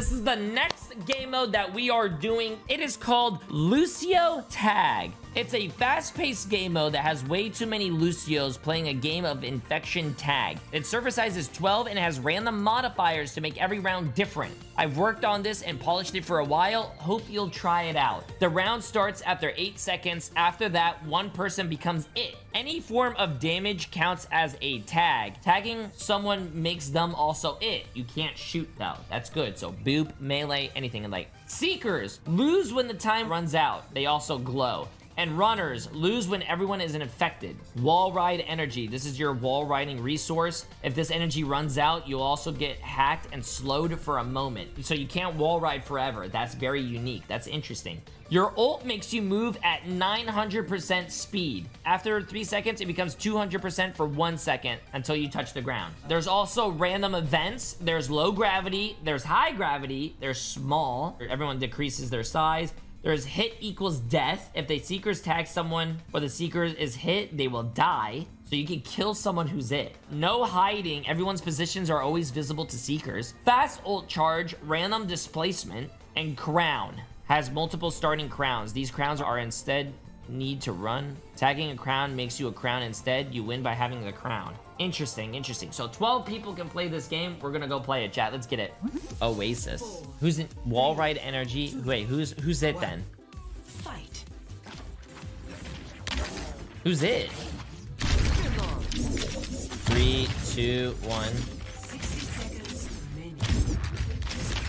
This is the next game mode that we are doing. It is called Lucio Tag. It's a fast-paced game mode that has way too many Lucios playing a game of infection tag. Its server size is 12 and has random modifiers to make every round different. I've worked on this and polished it for a while. Hope you'll try it out. The round starts after 8 seconds. After that, one person becomes it. Any form of damage counts as a tag. Tagging someone makes them also it. You can't shoot though. That's good. So boop, melee, anything like. Seekers lose when the time runs out. They also glow. And runners lose when everyone is infected. Wall ride energy. This is your wall riding resource. If this energy runs out, you'll also get hacked and slowed for a moment. So you can't wall ride forever. That's very unique. That's interesting. Your ult makes you move at 900% speed. After 3 seconds, it becomes 200% for 1 second until you touch the ground. There's also random events. There's low gravity. There's high gravity. There's small. Everyone decreases their size. There's hit equals death. If the Seekers tag someone or the Seeker is hit, they will die. So you can kill someone who's it. No hiding. Everyone's positions are always visible to Seekers. Fast ult charge, random displacement, and crown. Has multiple starting crowns. These crowns are instead need to run. Tagging a crown makes you a crown instead. You win by having the crown. Interesting, interesting. So 12 people can play this game. We're gonna go play it, chat. Let's get it. Oasis. Who's in wall ride energy? Wait, who's it then? Fight. Who's it? 3, 2, 1.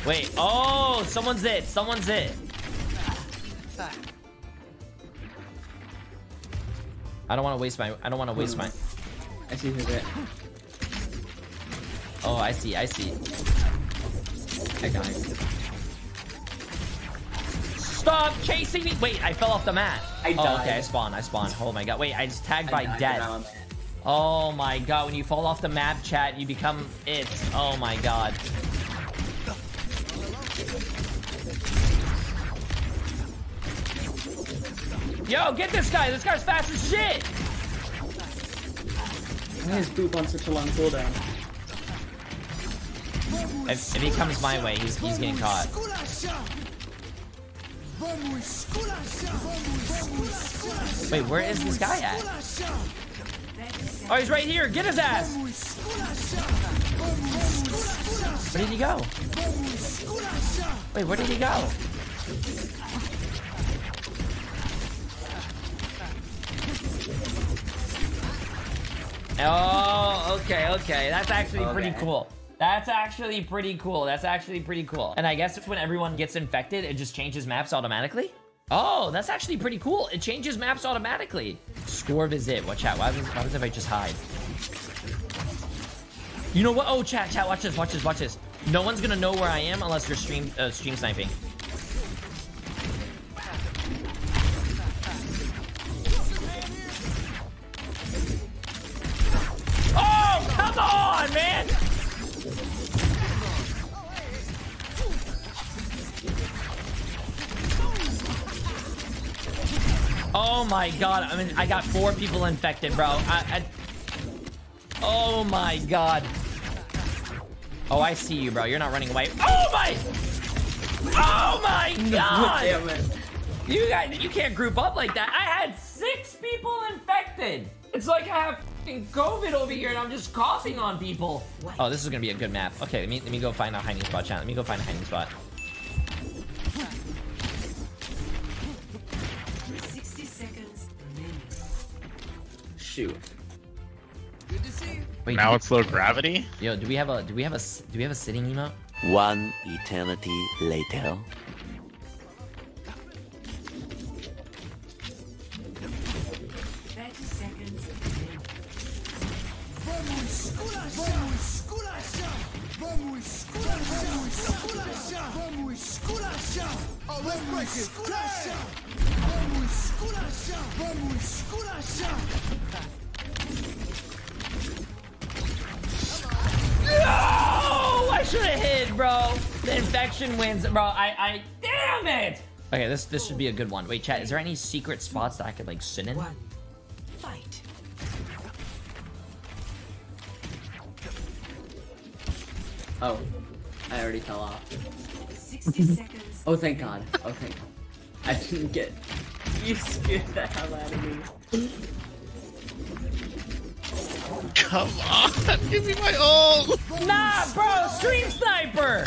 Wait, oh, someone's it. Someone's it. I don't want to waste my. I see who's it. Oh, I see. I got it. Stop chasing me! Wait, I fell off the mat. I died. Okay, I spawned. Oh my god. Wait, I just tagged by death. Oh my god, when you fall off the map, chat, you become it. Oh my god. Yo, get this guy! This guy's fast as shit! Why is Boop on such a long cooldown? If he comes my way, he's getting caught. Wait, where is this guy at? Oh, he's right here! Get his ass! Where did he go? Wait, where did he go? Oh, okay. That's actually pretty cool. And I guess it's when everyone gets infected, it just changes maps automatically. Oh, that's actually pretty cool. It changes maps automatically. Score visit. Watch out. Why was if I just hide? You know what? Oh, chat. Watch this. No one's gonna know where I am unless you're stream sniping. Come on, man! Oh my god, I mean, I got 4 people infected, bro. Oh my god. Oh, I see you, bro. You're not running away. Oh my god! Damn it. You guys, you can't group up like that. I had 6 people infected. It's like I have COVID over here and I'm just coughing on people. Oh, this is gonna be a good map. Okay, let me go find a hiding spot, chat. Let me go find a hiding spot. 60 seconds. Shoot. Good to see you. Wait, now it's low gravity? Yo, do we have a sitting emote? One eternity later. No! I should have hit, bro. The infection wins, bro. I damn it. Okay, this should be a good one. Wait, chat, is there any secret spots that I could like sit in? Fight. Oh, I already fell off. Oh, thank God. Oh, thank God. I didn't get... You scared the hell out of me. Come on! Give me my ult! Nah, bro! Stream Sniper!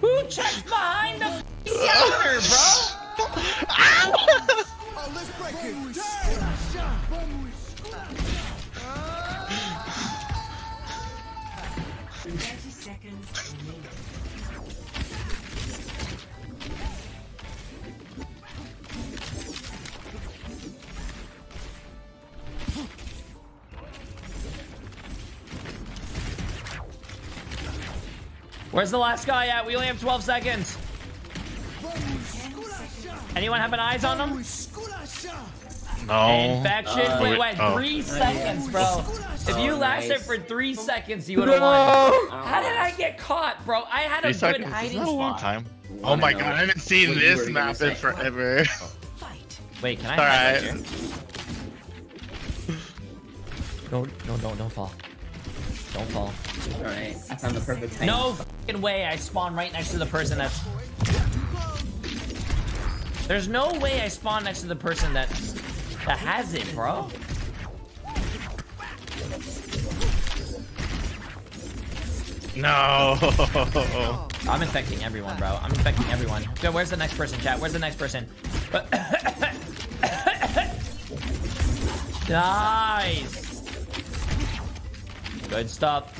Who checks behind the f***ing counter, bro? Oh, let's break it! Damn! 30 seconds. Where's the last guy at? We only have 12 seconds. Anyone have an eyes on them? No. Infection. Wait, wait. Oh. 3 seconds, bro. If you lasted for 3 seconds, you would have won. How did I get caught, bro? I had a good hiding spot. A long time. Oh my God, I haven't seen this map in forever. Fight. Wait, can I hide right here? Don't fall. Don't fall. Alright, I found the perfect thing. No f***ing way I spawn right next to the person that's... There's no way I spawn next to the person that has it, bro. No. I'm infecting everyone, bro. I'm infecting everyone. Yo, where's the next person, chat? Where's the next person? Nice. Good stuff.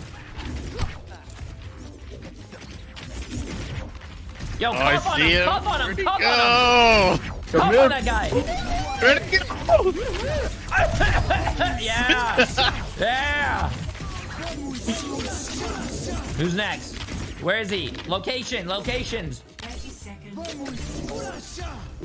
Yo, oh, cuff on him, cuff on him, cuff on him! Cuff on that guy! Where'd he go? Yeah! Yeah! Who's next? Where is he? Location, locations!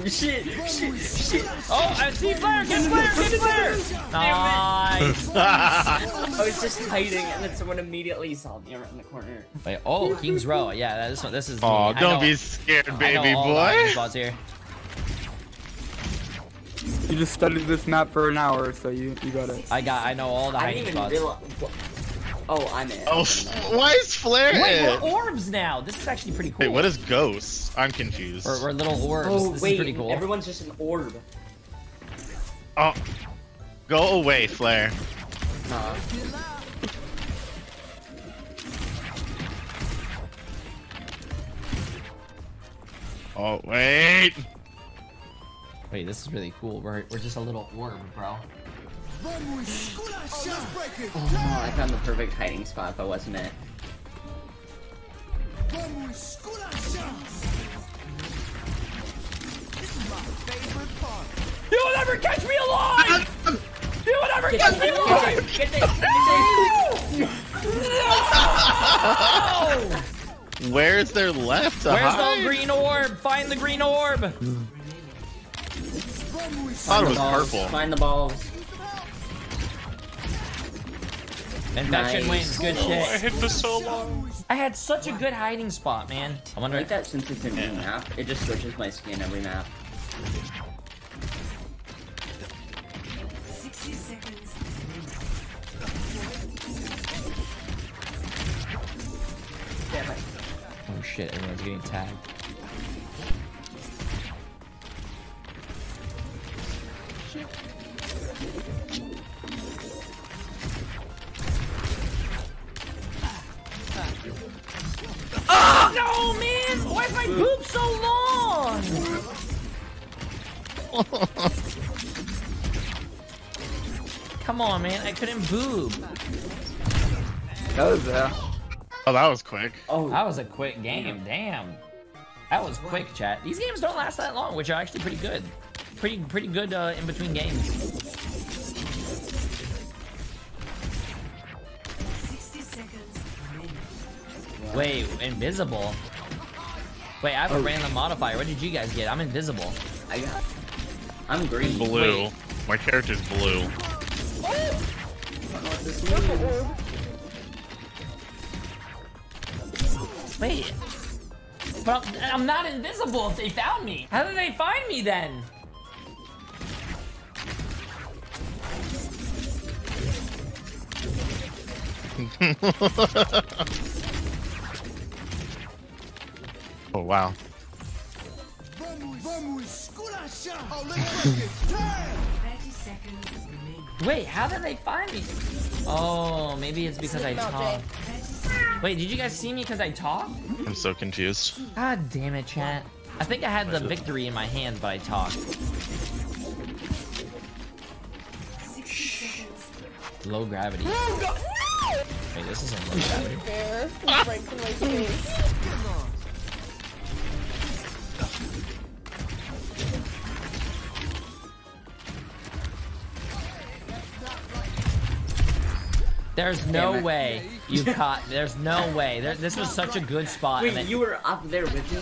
Shit, shit, shit. Oh, I see flare, get flare, get flare! Nice! I was just hiding and then someone immediately saw me around the corner. Wait, oh, King's Row. Yeah, this is. Oh, don't be scared, baby boy. Here. You just studied this map for an hour, so you got it. I know all the hiding spots. Oh, I'm in. Oh, why is Flare in? Wait, we're orbs now. This is actually pretty cool. Wait, what is ghosts? I'm confused. We're little orbs. Oh, this is pretty cool. Everyone's just an orb. Oh, go away, Flare. Oh, wait. Wait, this is really cool. We're just a little orb, bro. Oh, I found the perfect hiding spot, but wasn't it? You will never catch me alive! You will never catch me alive! Get this, no! No! Where's their left? Where's the green orb? Find the green orb! I thought it was purple. Find the balls. Infection wins. Good shit. I hid for so long. I had such a good hiding spot, man. I wonder. I like that since it's a new map, it just switches my skin every map. 60 seconds. Damn it. Oh shit! Everyone's getting tagged. Shit. Oh no, man! Why is my poop so long? Come on, man! I couldn't boob. That was oh, that was quick. Oh, that was a quick game. Damn, that was quick, chat. These games don't last that long, which are actually pretty good. Pretty good in between games. Wait, invisible? Wait, I have a random modifier. What did you guys get? I'm invisible. I'm green. Blue. Wait. My character's blue. Wait. But I'm not invisible if they found me. How did they find me then? Oh wow. Wait, how did they find me? Oh, maybe it's because I talked. Wait, did you guys see me because I talked? I'm so confused. God damn it, chat. I think I had the victory in my hand, but I talked. Low gravity. Oh, God. No! Wait, this isn't low gravity. Fair. Right to my face. Come on. There's no way you caught. There's no way. This was such a good spot. Wait, you were up there with me?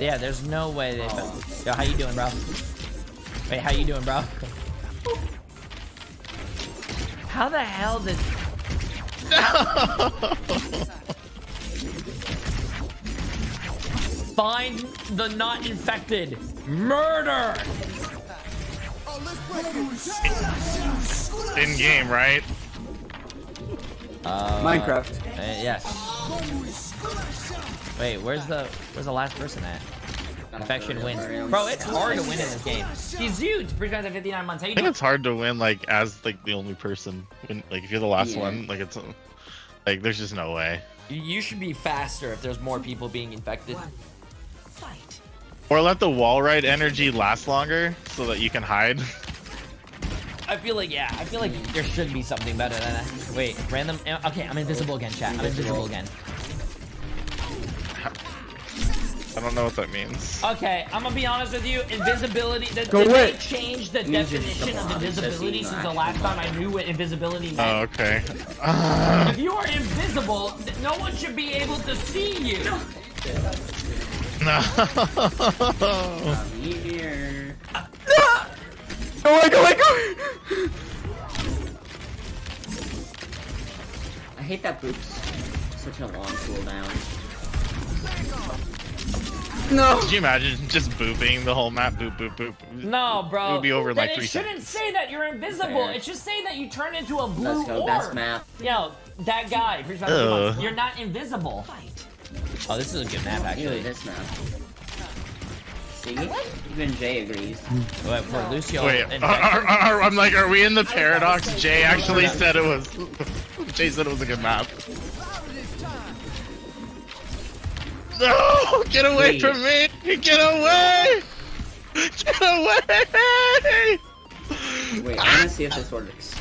Yeah, there's no way they fell. Yo, how you doing, bro? Wait, how you doing, bro? How the hell did... No! Find the not infected. Murder! In game, right? Minecraft. Yes. Wait, where's the last person at? Infection wins. Bro, it's hard to win in this game. Dude, for you guys at 59 months, how you doing? I think it's hard to win like as like the only person. Like if you're the last one, like it's like there's just no way. You should be faster if there's more people being infected. Fight. Or let the wall ride energy last longer so that you can hide. I feel like, yeah, I feel like there should be something better than that. Wait, random. Okay, I'm invisible again, chat. I'm invisible again. I don't know what that means. Okay, I'm gonna be honest with you. Invisibility. They changed the definition of invisibility since the last time I knew what invisibility meant. Oh, okay. If you are invisible, no one should be able to see you. No. I'm here. Go away, go away, go! I hate that boop. Such a long cooldown. No! Could you imagine just booping the whole map? Boop, boop, boop. No, bro. It would be over in like 3 seconds. It shouldn't say that you're invisible. It should say that you turn into a blue orb. That's math. Yo, that guy. You're not invisible. Fight. Oh, this is a good map, actually. This map. Even Jay agrees. Wait, for Lucio, wait, I'm like, are we in the paradox? Jay actually said it was. Jay said it was a good map. No! Get away from me! Get away! Get away! Wait, I'm gonna see if this works.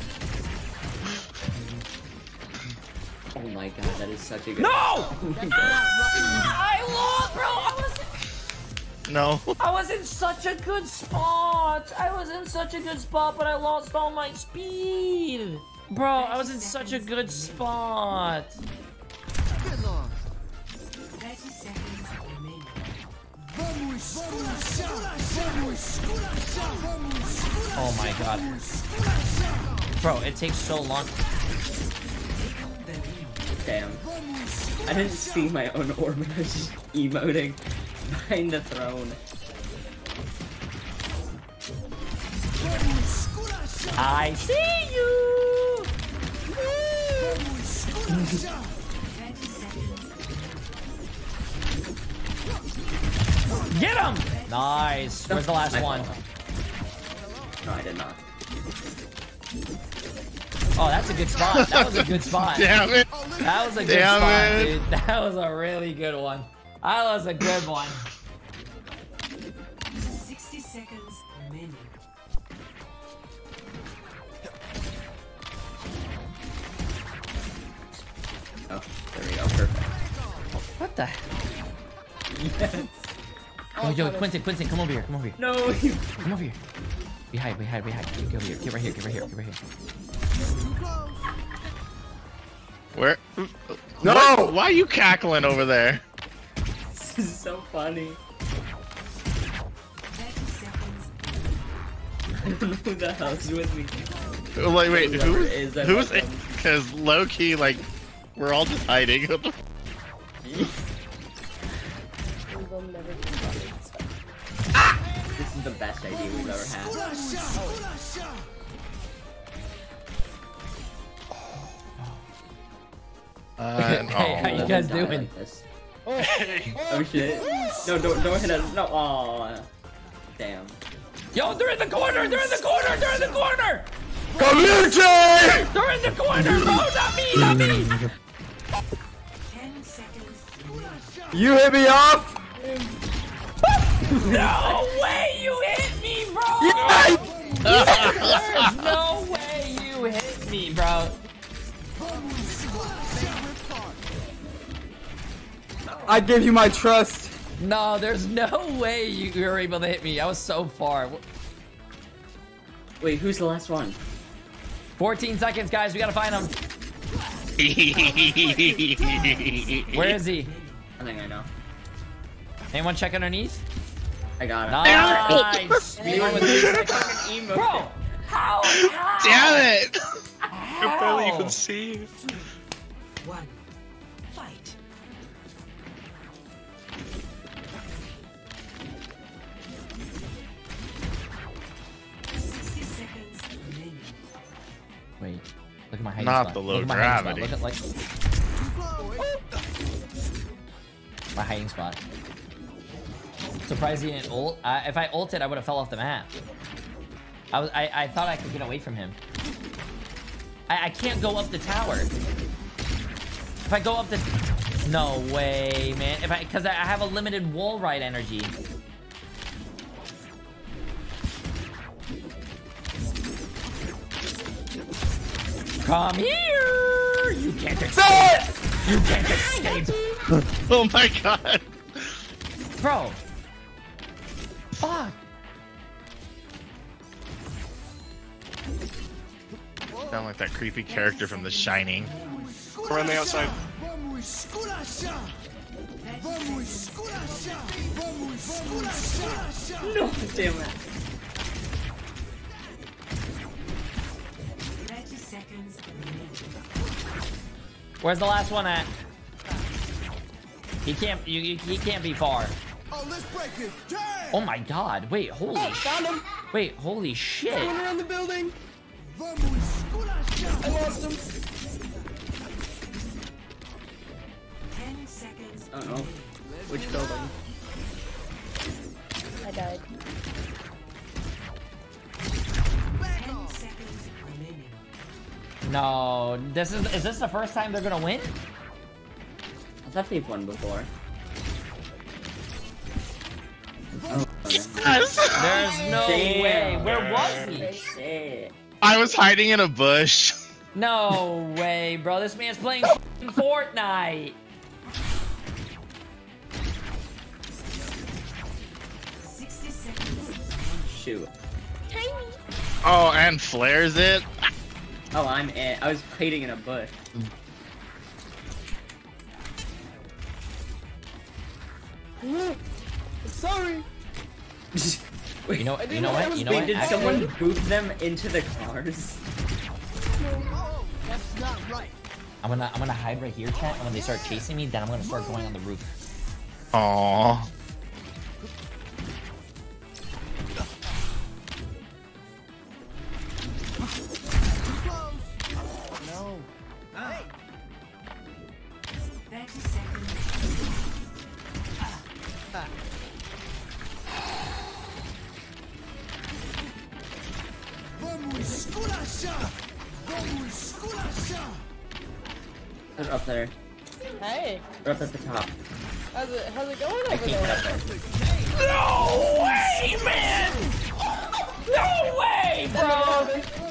Oh my god, that is such a good. No! Oh my god. I lost, bro! No. I was in such a good spot. I was in such a good spot, but I lost all my speed. Bro, I was in such a good spot. Oh my god. Bro, it takes so long. Damn. I didn't see my own orb. I was just emoting. Behind the throne. I see you. Get him! Nice. Where's the last one? No, I did not. Oh, that's a good spot. That was a good spot. Damn it! That was a good spot, dude. That was a really good one. That was a good one. 60 seconds remaining. Oh, there we go. Perfect. What the? Yes. Oh, yo, Quentin, come over here. Come over here. No, you. Come over here. We hide. Get over here. Get right here. Where? No! What? Why are you cackling over there? This is so funny. I don't know who the hell's with me. Like, wait, who's it? Because low key, like, we're all just hiding. This is the best idea we've ever had. Hey, how you guys doing? Like this. Oh shit. No, don't hit us. No, aww. Damn. Yo, they're in the corner! They're in the corner! They're in the corner! Come here, Jay! They're in the corner, bro! Not me! Not me! 10 seconds. You hit me off! No way you hit me, bro! Yeah. There's no way you hit me, bro. I give you my trust. No, there's no way you were able to hit me. I was so far. Wait, who's the last one? 14 seconds, guys. We gotta find him. Where is he? I think I know. Anyone check underneath? I got him. Nice. Bro, how? Damn it! I barely even see. 3, 2, 1. Fight. Wait, look at my height. Not the low gravity. Look at like my hiding spot. Surprised he didn't ult. If I ulted, I would have fell off the map. I thought I could get away from him. I can't go up the tower. If I go up the... No way, man. If I, because I have a limited wall ride energy. Come here! You can't escape! You can't escape! Oh my god! Bro! Fuck! Sound like that creepy character from The Shining. We're on the outside. No, damn it. 30 seconds. Where's the last one at? He can't. He can't be far. Oh, let's break it. Oh my god, wait, holy shit. Wait, holy shit. Someone around the building. I lost him. 10 seconds. I don't know. Which building? I died. 10 seconds remaining. No, this is this the first time they're gonna win? I thought they've won before. Oh, there's no way. Where was he? I was hiding in a bush. No way, bro. This man's playing Fortnite. Shoot. Oh, and flares it. Oh, I'm it. I was hiding in a bush. Sorry. Wait, you know what? You know what? Did someone boot them into the cars? No, that's not right. I'm gonna hide right here, chat. And when they start chasing me, then I'm gonna start going on the roof. Aww. No. Ah. They're up there. Hey. They're up at the top. How's it going over there? No way, man! No way, bro!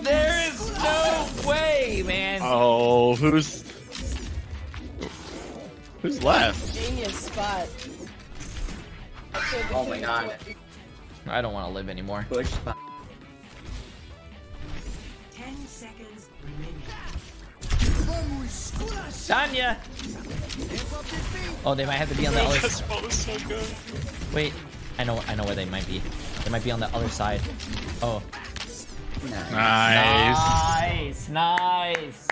There is no way, man! Oh, who's left? Genius spot. Oh my god. I don't want to live anymore. Bush spot. 10 seconds remaining. Tanya! Oh, they might have to be on the other side. Wait, I know where they might be. They might be on the other side. Oh. Nice. Nice. Nice.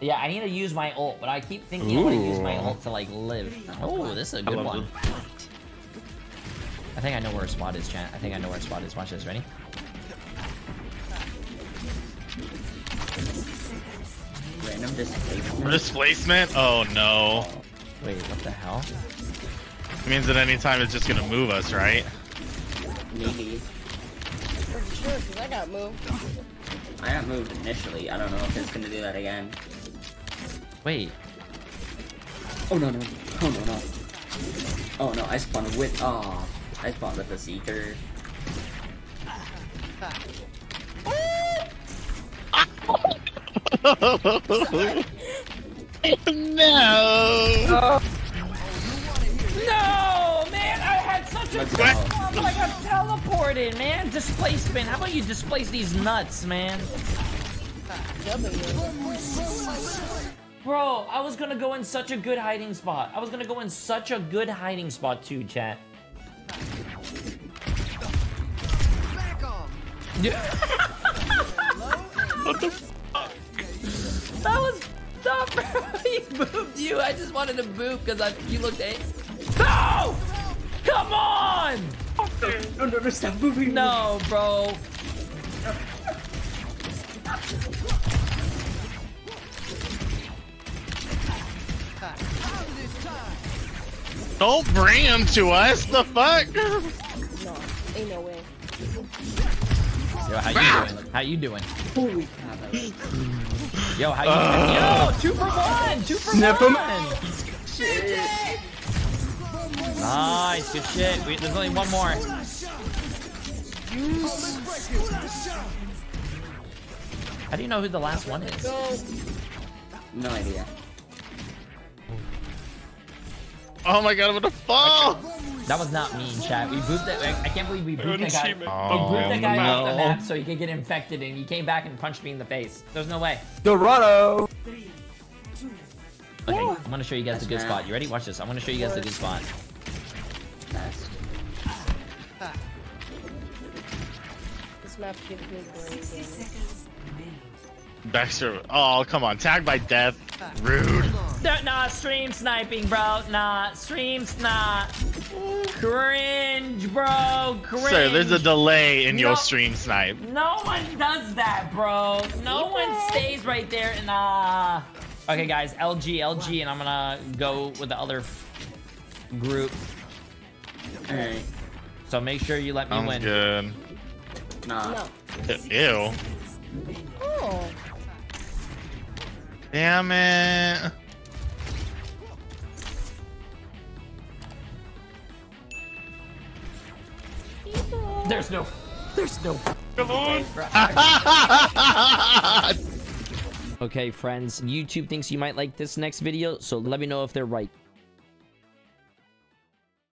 Yeah, I need to use my ult, but I keep thinking I want to use my ult to like live. Oh, this is a good one. I think I know where a spot is, chat. I think I know where a spot is. Watch this, ready? Random displacement. Displacement? Oh no. Wait, what the hell? It means that any time it's just gonna move us, right? Maybe. For sure, because I got moved. I got moved initially. I don't know if it's gonna do that again. Wait. Oh no, no. Oh no, no. Oh no, I spawned with. Oh. I spawned with the Seeker. No! No, man! I had such a good time, like I'm teleported, man! Displacement, how about you displace these nuts, man? Bro, I was gonna go in such a good hiding spot. I was gonna go in such a good hiding spot too, chat. What the fuck? That was tough, bro. He booped you. I just wanted to boop because you looked at. No! Come on! No, stop booping. No, bro. Don't bring him to us. The fuck? No, ain't no way. Yo, how you doing? How you doing? Holy cow. Yo, how you doing? Yo, 2 for 1! 2 for 1! Shit. Nice, good shit. There's only one more. How do you know who the last one is? No idea. Oh my god, I'm gonna fall! That was not mean, chat. We booped that. I can't believe we booped that guy. Oh, we booped that guy off the map so he could get infected, and he came back and punched me in the face. There's no way. Dorado. Okay, I'm gonna show you guys the good spot. You ready? Watch this. I'm gonna show you guys the good spot. This map gives me Baxter. Oh, come on. Tagged by death. Rude. Nah, stream sniping, bro. Nah, stream snot. Cringe, bro. Cringe. Sir, there's a delay in your stream snipe. No one does that, bro. No one stays right there and okay, guys. LG, and I'm gonna go with the other group. All right. So make sure you let me win. Sounds good. Nah. No. Ew. Oh. Damn it. There's no. Come on. Okay, friends, YouTube thinks you might like this next video, so let me know if they're right.